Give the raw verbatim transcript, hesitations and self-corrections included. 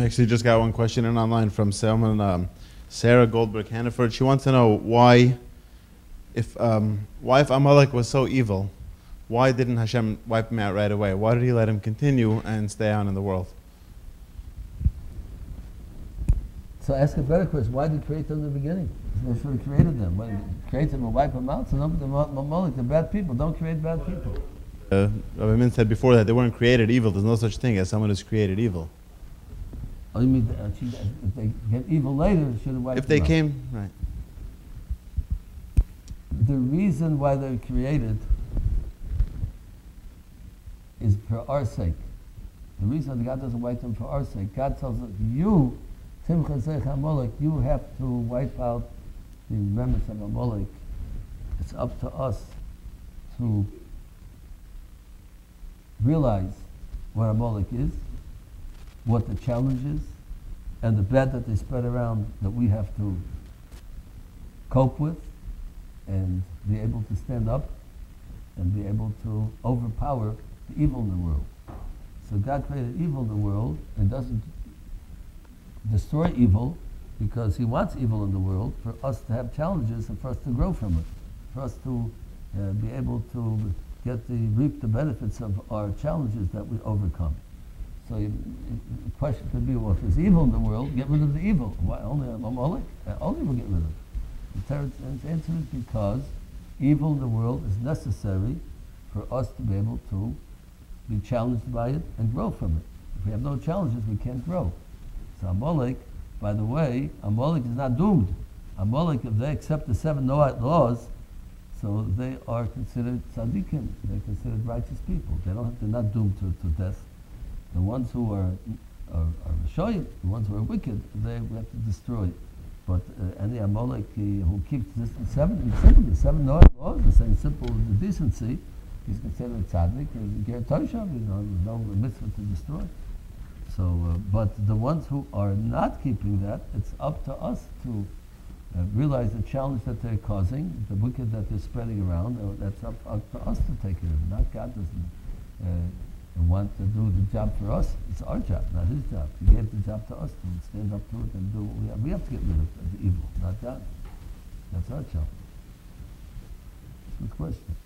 We actually just got one question in online from someone, um, Sarah Goldberg-Hanneford. She wants to know why, if um, why if Amalek was so evil, why didn't Hashem wipe him out right away? Why did he let him continue and stay on in the world? So ask a better question. Why did he create them in the beginning? That's why he created them. Why did he create them and wipe them out? So don't put them out, Amalek, the bad people. Don't create bad people. Uh, Rabbi Mintz said before that they weren't created evil. There's no such thing as someone who's created evil. Oh, you mean if they get evil later, they should have wiped them out. If they came, right. The reason why they're created is for our sake. The reason that God doesn't wipe them for our sake, God tells us, you, Tim Chazech HaMolek, you have to wipe out the remnants of HaMolek. It's up to us to realize what HaMolek is, what the challenge is, and the bad that they spread around that we have to cope with and be able to stand up and be able to overpower evil in the world. So God created evil in the world and doesn't destroy evil because he wants evil in the world for us to have challenges and for us to grow from it, for us to uh, be able to get the reap the benefits of our challenges that we overcome. So you, the question could be, well, if there's evil in the world, get rid of the evil. Why only Amalek? Only we'll get rid of it. The answer is because evil in the world is necessary for us to be able to be challenged by it and grow from it. If we have no challenges, we can't grow. So Amalek, by the way, Amalek is not doomed. Amalek, if they accept the seven Noahic laws, so they are considered tzaddikim. They're considered righteous people. They don't have, they're not doomed to, to death. The ones who are are, are Rishoyim, the ones who are wicked, they we have to destroy. But uh, any Amalek uh, who keeps this seven, simple, the seven Noahic laws, the same simple the decency, he's considered a tzaddik, he's a ger toshav, he's no mitzvah to destroy. So, uh, but the ones who are not keeping that, it's up to us to uh, realize the challenge that they're causing, the wicked that they're spreading around, uh, that's up, up to us to take care of. Not God doesn't uh, want to do the job for us. It's our job, not his job. He gave the job to us to stand up to it and do what we have. We have to get rid of the evil, not God. That's our job. Good question.